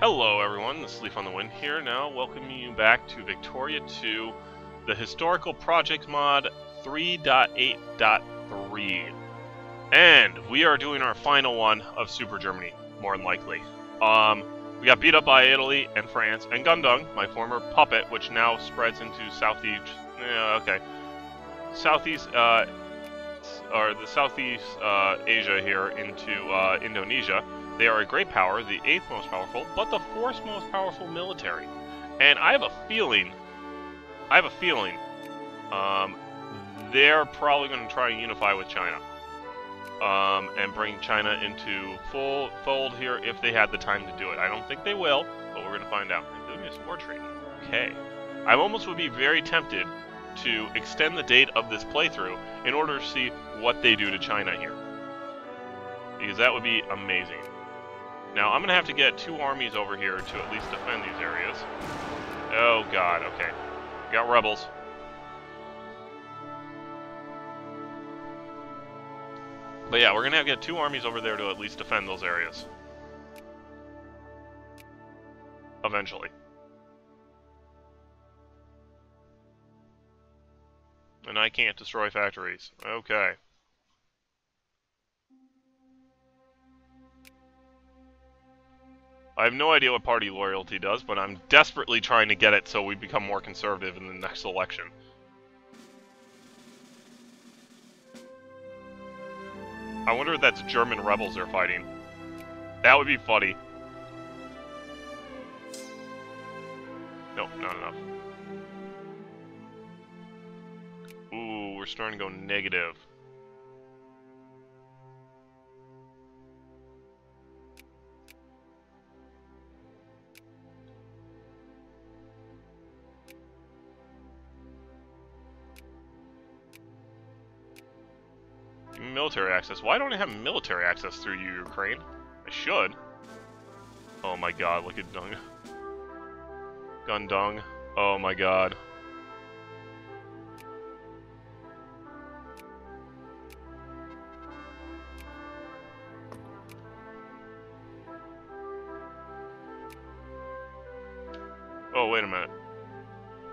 Hello everyone, this is Leaf on the Wind here, now welcoming you back to Victoria 2, the Historical Project Mod 3.8.3. And we are doing our final one of Super Germany, more than likely. We got beat up by Italy and France, and Jungdong, my former puppet, which now spreads into Southeast Asia here into Indonesia. They are a great power, the 8th most powerful, but the 4th most powerful military. And I have a feeling they're probably going to try and unify with China. And bring China into full fold here if they had the time to do it. I don't think they will, but we're going to find out. Including this war treaty. Okay. I almost would be very tempted to extend the date of this playthrough in order to see what they do to China here. Because that would be amazing. Now, I'm going to have to get two armies over here to at least defend these areas. Oh, God. Okay. Got rebels. But yeah, we're going to have to get two armies over there to at least defend those areas. Eventually. And I can't destroy factories. Okay. I have no idea what party loyalty does, but I'm desperately trying to get it so we become more conservative in the next election. I wonder if that's German rebels they're fighting. That would be funny. Nope, not enough. Ooh, we're starting to go negative. Military access. Why don't I have military access through you, Ukraine? I should. Oh my god, look at Dung. Gundung. Oh my god. Oh, wait a minute.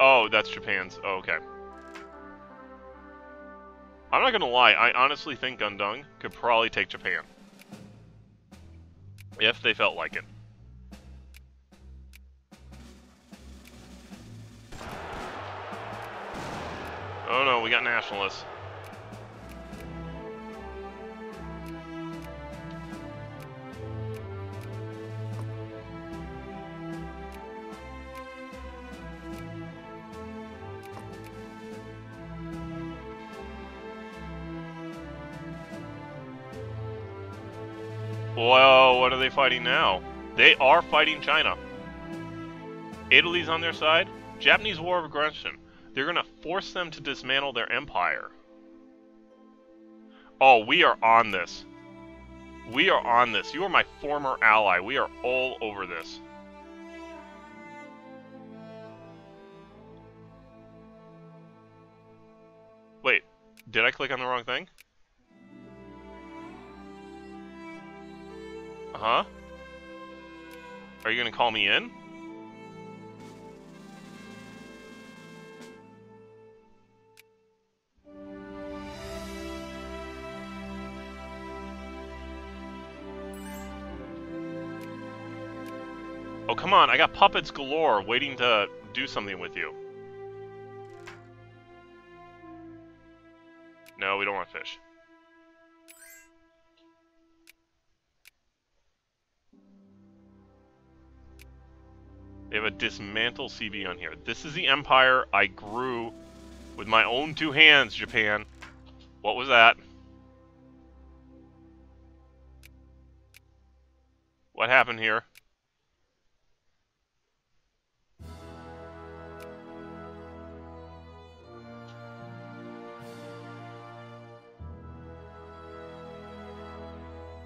Oh, that's Japan's. Oh, okay. I'm not gonna lie, I honestly think Jungdong could probably take Japan. If they felt like it. Oh no, we got nationalists. Whoa, what are they fighting now? They are fighting China. Italy's on their side. Japanese war of aggression. They're going to force them to dismantle their empire. Oh, we are on this. We are on this. You are my former ally. We are all over this. Wait, did I click on the wrong thing? Huh? Are you gonna call me in? Oh, come on, I got puppets galore waiting to do something with you. No, we don't want fish. They have a dismantle CV on here. This is the empire I grew with my own two hands, Japan. What was that? What happened here?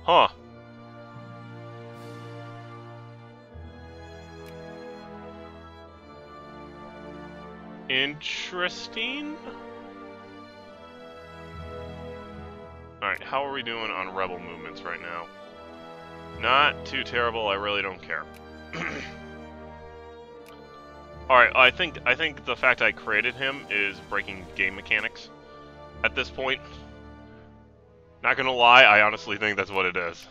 Huh. Interesting. Alright, how are we doing on rebel movements right now? Not too terrible, I really don't care. Alright, I think the fact I created him is breaking game mechanics at this point. Not gonna lie, I honestly think that's what it is.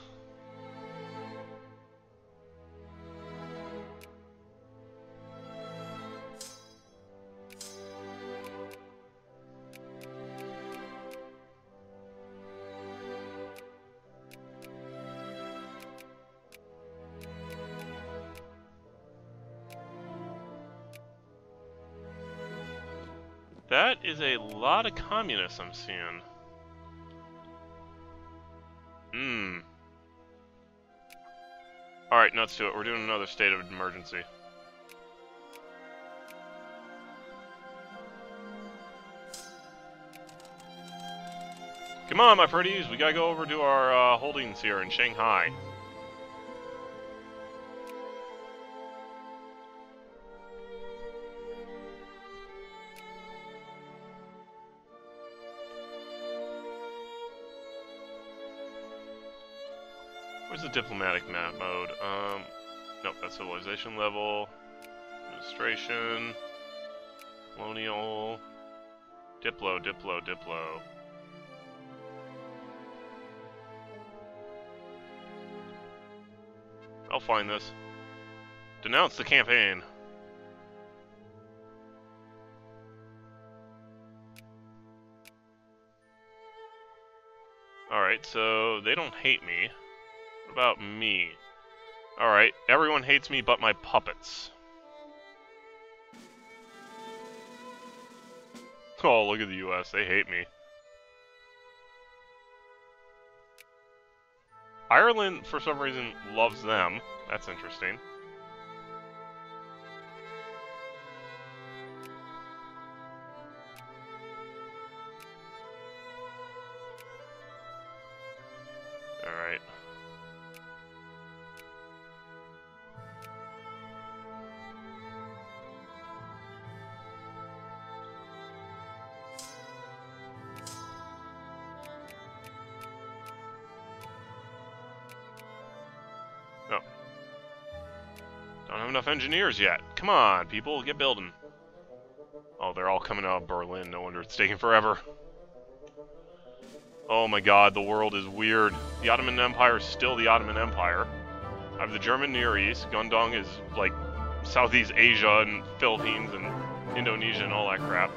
That is a lot of communists I'm seeing. Alright, nuts to it. We're doing another state of emergency. Come on, my pretties! We gotta go over to our holdings here in Shanghai. The diplomatic map mode. Nope, that's civilization level, administration, colonial, diplo. I'll find this. Denounce the campaign. Alright, so they don't hate me. What about me? Alright, everyone hates me but my puppets. Oh, look at the US, they hate me. Ireland, for some reason, loves them. That's interesting. Engineers yet. Come on, people, get building. Oh, they're all coming out of Berlin. No wonder it's taking forever. Oh my god, the world is weird. The Ottoman Empire is still the Ottoman Empire. I have the German Near East. Guangdong is like Southeast Asia and Philippines and Indonesia and all that crap.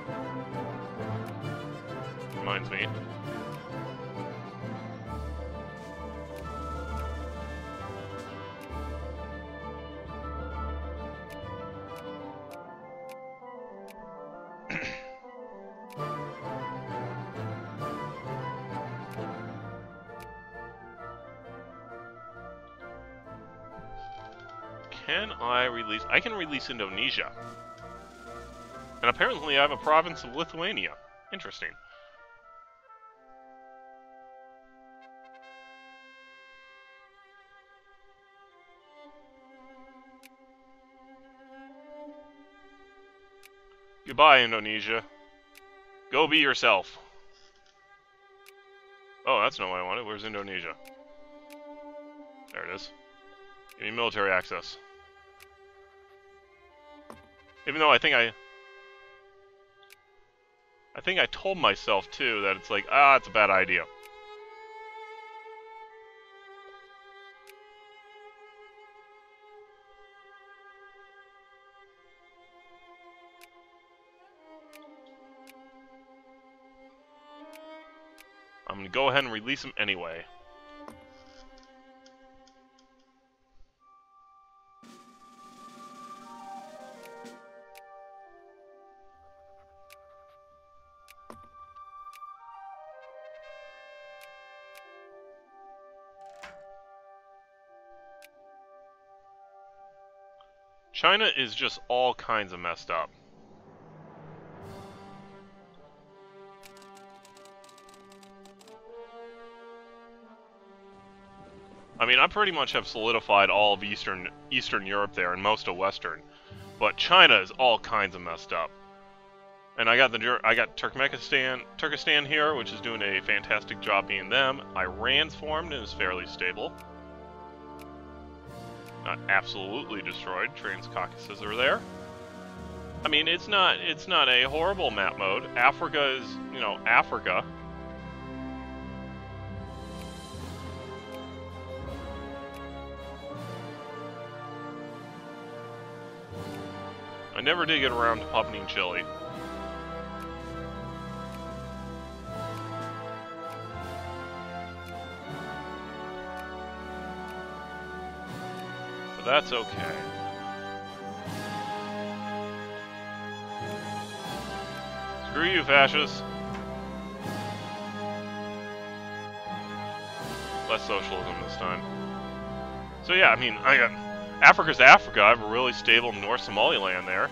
Reminds me. I can release Indonesia. And apparently I have a province of Lithuania. Interesting. Goodbye, Indonesia. Go be yourself. Oh, that's not what I wanted. Where's Indonesia? There it is. Give me military access. Even though I think I told myself too that it's like, ah, it's a bad idea. I'm gonna go ahead and release him anyway. China is just all kinds of messed up. I mean, I pretty much have solidified all of Eastern Europe there and most of Western, but China is all kinds of messed up. And I got Turkestan here, which is doing a fantastic job being them. Iran's formed and is fairly stable. not absolutely destroyed. Transcaucasus are there. I mean, it's not a horrible map mode. Africa is, you know, Africa. I never did get around to puppeting Chile. But that's okay. Screw you, fascists. Less socialism this time. So yeah, I mean, I got Africa's Africa. I have a really stable North Somaliland there.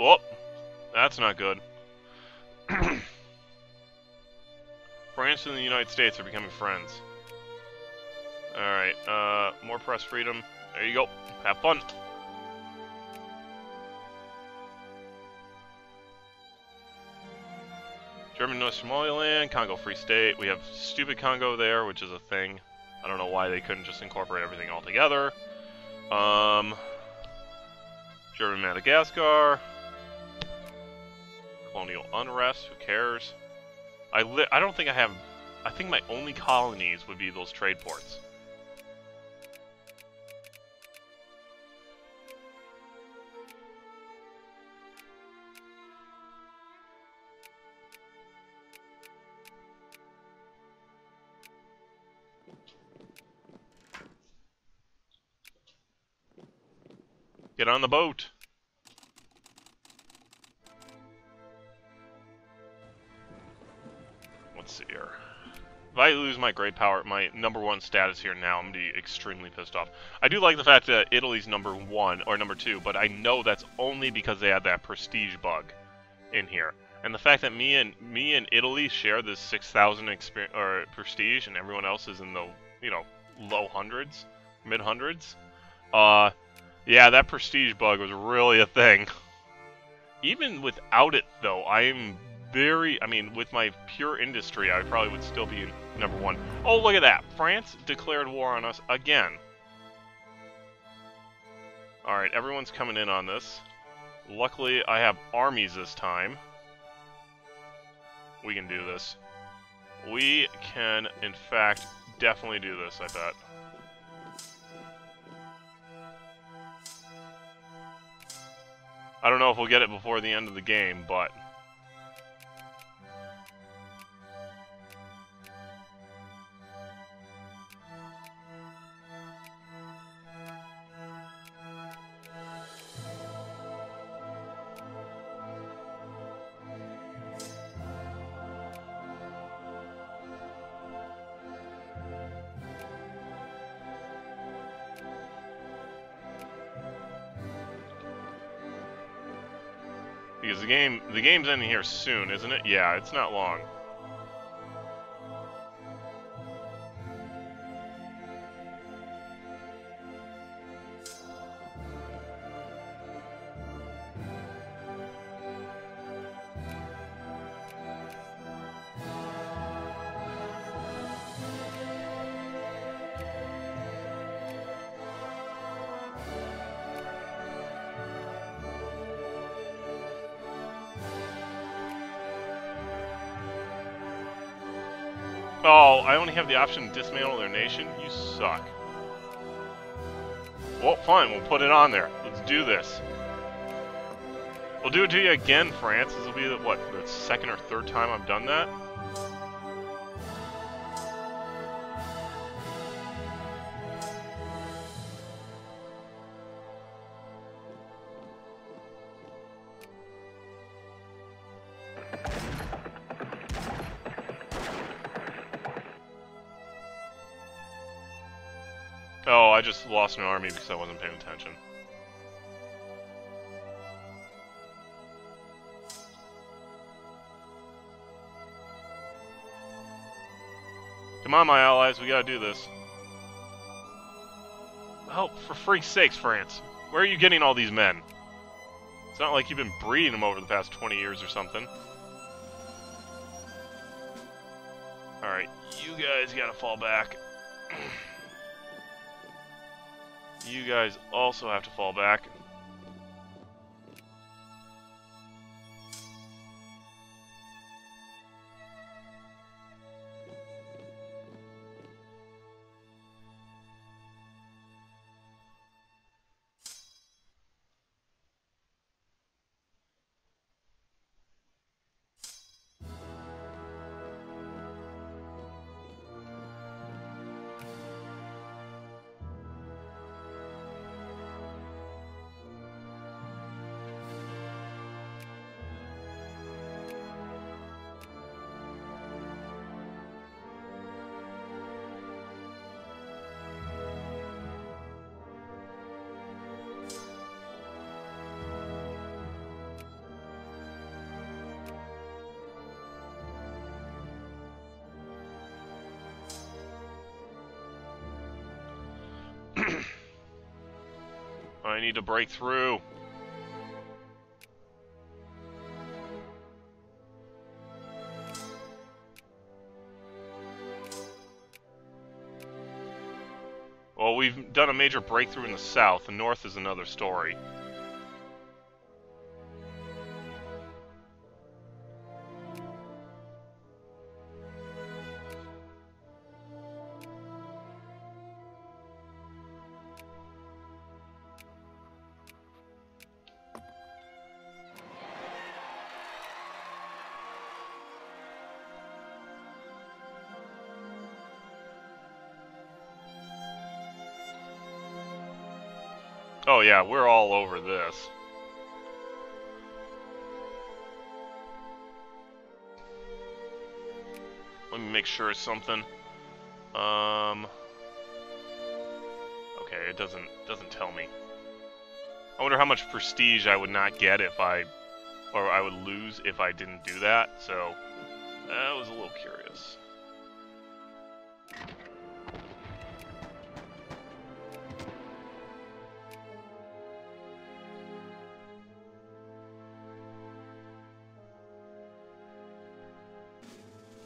Oh, that's not good. France and the United States are becoming friends. Alright, more press freedom. There you go. Have fun. German North Somaliland, Congo Free State. We have stupid Congo there, which is a thing. I don't know why they couldn't just incorporate everything all together. German Madagascar. Colonial unrest, who cares? I don't think I have... I think my only colonies would be those trade ports. Get on the boat! Let's see here. If I lose my great power, my number one status here now, I'm gonna be extremely pissed off. I do like the fact that Italy's number one, or number two, but I know that's only because they had that prestige bug in here. And the fact that me and Italy share this 6,000 or prestige, and everyone else is in the, you know, low hundreds, mid hundreds. Yeah, that prestige bug was really a thing. Even without it, though, I'm very... I mean, with my pure industry, I probably would still be number one. Oh, look at that! France declared war on us again. Alright, everyone's coming in on this. Luckily, I have armies this time. We can do this. We can, in fact, definitely do this, I bet. I don't know if we'll get it before the end of the game, but... Because the game's ending here soon, isn't it? Yeah, it's not long. Oh, I only have the option to dismantle their nation? You suck. Well, fine, we'll put it on there. Let's do this. We'll do it to you again, France. This will be, what, the second or third time I've done that? Oh, I just lost an army because I wasn't paying attention. Come on, my allies, we gotta do this. Oh, for freak's sakes, France. Where are you getting all these men? It's not like you've been breeding them over the past 20 years or something. Alright, you guys gotta fall back. You guys also have to fall back. I need to break through. Well, we've done a major breakthrough in the south. The north is another story. Oh yeah, we're all over this. Let me make sure it's something. Okay, it doesn't tell me. I wonder how much prestige I would not get if I would lose if I didn't do that. So I was a little curious.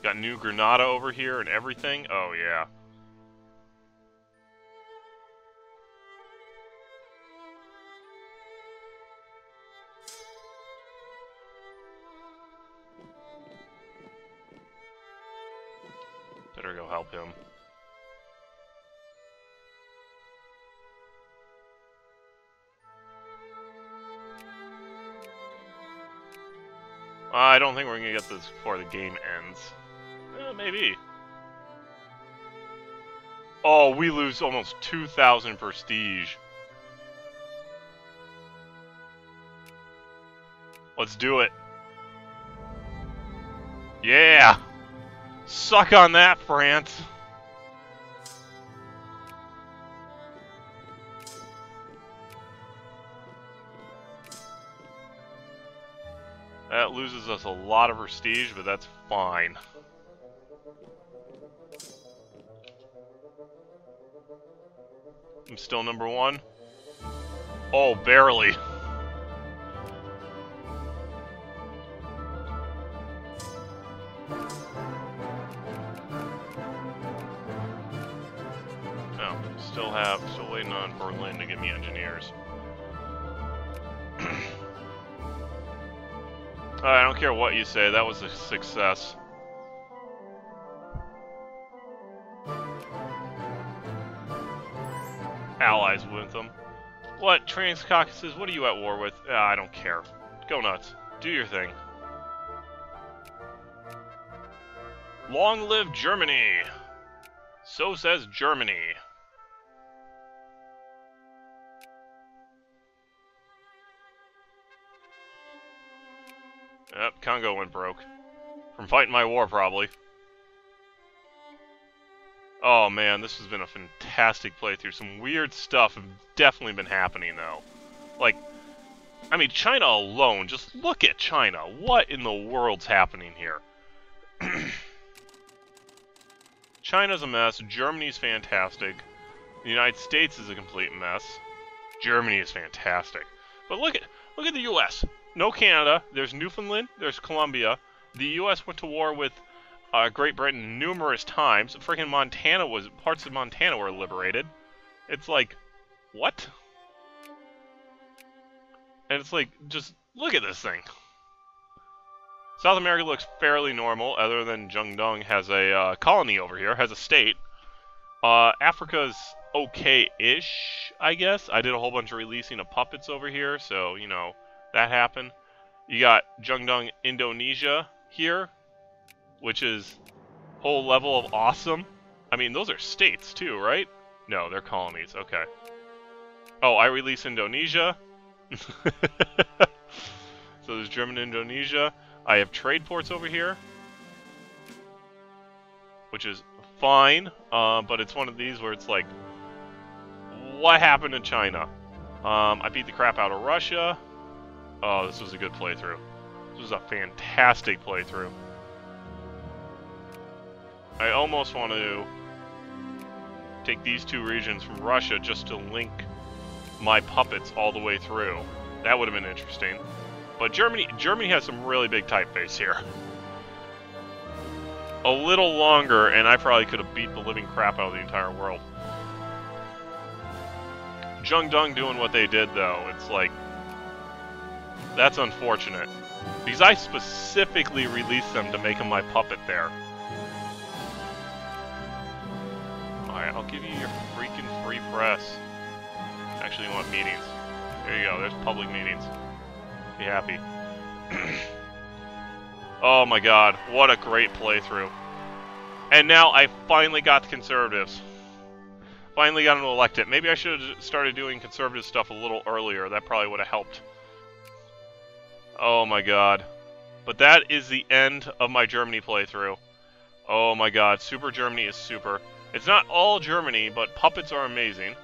Got New Granada over here and everything. Oh, yeah. Better go help him. I don't think we're going to get this before the game ends. Maybe. Oh, we lose almost 2,000 prestige. Let's do it. Yeah! Suck on that, France! That loses us a lot of prestige, but that's fine. I'm still number one. Oh, barely. No, still waiting on Berlin to give me engineers. I don't care what you say, that was a success. Allies with them. What? Transcaucasus? What are you at war with? I don't care. Go nuts. Do your thing. Long live Germany! So says Germany. Yep, Congo went broke. From fighting my war, probably. Oh man, this has been a fantastic playthrough. Some weird stuff have definitely been happening though. Like, I mean, China alone, just look at China. What in the world's happening here? China's a mess, Germany's fantastic, the United States is a complete mess, Germany is fantastic. But look at, Look at the U.S. No Canada. There's Newfoundland. There's Colombia. The U.S. went to war with Great Britain numerous times. Freaking Montana was... Parts of Montana were liberated. It's like... What? And it's like... Just look at this thing. South America looks fairly normal, other than Jungdong has a colony over here, has a state. Africa's okay-ish, I guess. I did a whole bunch of releasing of puppets over here, so, you know, that happened. You got Jungdong, Indonesia here, which is whole level of awesome. I mean, those are states too, right? No, they're colonies, okay. Oh, I release Indonesia. So there's German Indonesia. I have trade ports over here, which is fine, but it's one of these where it's like, what happened to China? I beat the crap out of Russia. Oh, this was a good playthrough. This was a fantastic playthrough. I almost want to take these two regions from Russia just to link my puppets all the way through. That would have been interesting. But Germany has some really big typeface here. A little longer, and I probably could have beat the living crap out of the entire world. Jungdong doing what they did, though. It's like... That's unfortunate. Because I specifically released them to make them my puppet there. Alright, I'll give you your freaking free press. Actually, you want meetings. There you go, there's public meetings. Be happy. Oh my god, what a great playthrough. And now I finally got the conservatives. Finally got them to elect it. Maybe I should have started doing conservative stuff a little earlier. That probably would have helped. Oh my god. But that is the end of my Germany playthrough. Oh my god, Super Germany is super. It's not all Germany, but puppets are amazing.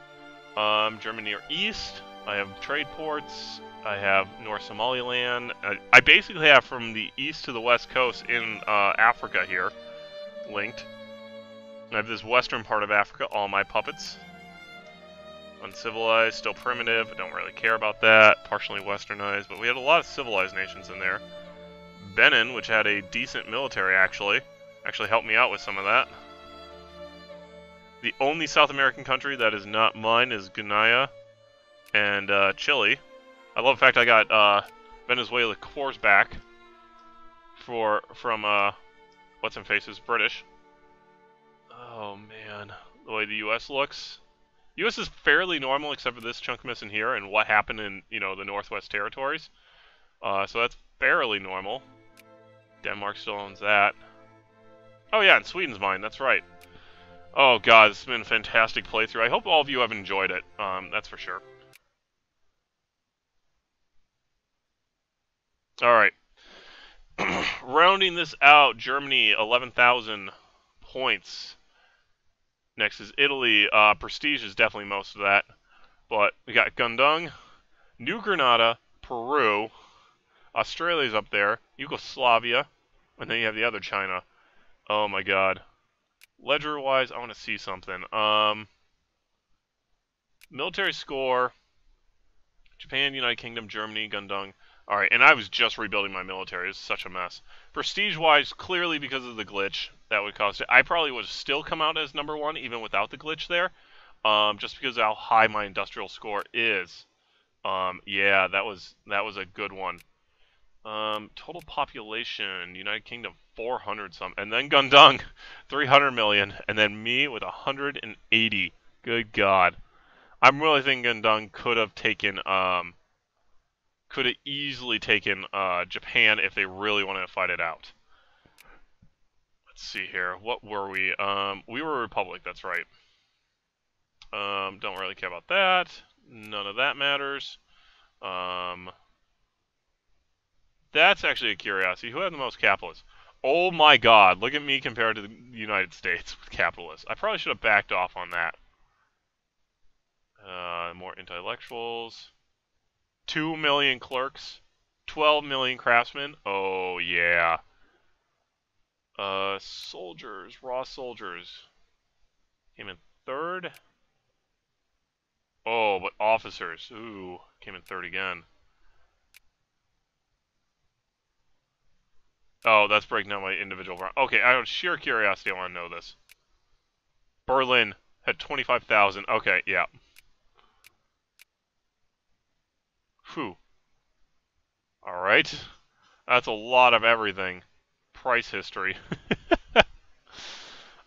German Near East. I have trade ports. I have North Somaliland. I basically have from the east to the west coast in Africa here, linked. I have this western part of Africa, all my puppets. Uncivilized, still primitive, I don't really care about that. Partially westernized, but we had a lot of civilized nations in there. Benin, which had a decent military actually helped me out with some of that. The only South American country that is not mine is Guyana and Chile. I love the fact I got Venezuela cores back from what's in face's British. Oh man, the way the U.S. looks. U.S. is fairly normal except for this chunk missing here and what happened in the Northwest Territories. So that's fairly normal. Denmark still owns that. Oh yeah, and Sweden's mine. That's right. Oh god, this has been a fantastic playthrough. I hope all of you have enjoyed it. That's for sure. Alright, rounding this out, Germany, 11,000 points. Next is Italy. Prestige is definitely most of that. But we got Guangdong, New Granada, Peru, Australia's up there, Yugoslavia, and then you have the other China. Oh my god. Ledger-wise, I want to see something. Military score, Japan, United Kingdom, Germany, Guangdong. Alright, and I was just rebuilding my military. It's such a mess. Prestige-wise, clearly because of the glitch, that would cost it. I probably would have still come out as number one, even without the glitch there, just because of how high my industrial score is. Yeah, that was a good one. Total population, United Kingdom, 400-some, and then Guangdong, 300 million, and then me with 180. Good God. I'm really thinking Guangdong could have taken... could have easily taken Japan if they really wanted to fight it out. Let's see here. What were we? We were a republic, that's right. Don't really care about that. None of that matters. That's actually a curiosity. Who had the most capitalists? Oh my god, look at me compared to the United States with capitalists. I probably should have backed off on that. More intellectuals. 2 million clerks, 12 million craftsmen. Oh, yeah. Soldiers, raw soldiers. Came in third. Oh, but officers. Ooh, came in third again. Oh, that's breaking down by individual. Okay, out of sheer curiosity, I want to know this. Berlin had 25,000. Okay, yeah. Whew. Alright. That's a lot of everything. Price history.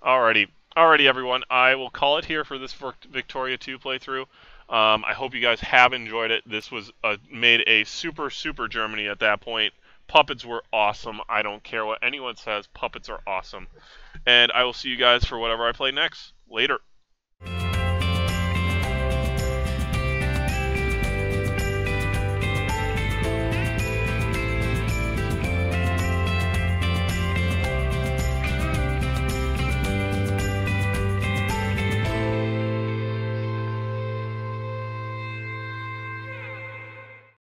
Alrighty. Alrighty, everyone. I will call it here for this Victoria 2 playthrough. I hope you guys have enjoyed it. This was made a super, super Germany at that point. Puppets were awesome. I don't care what anyone says. Puppets are awesome. And I will see you guys for whatever I play next. Later.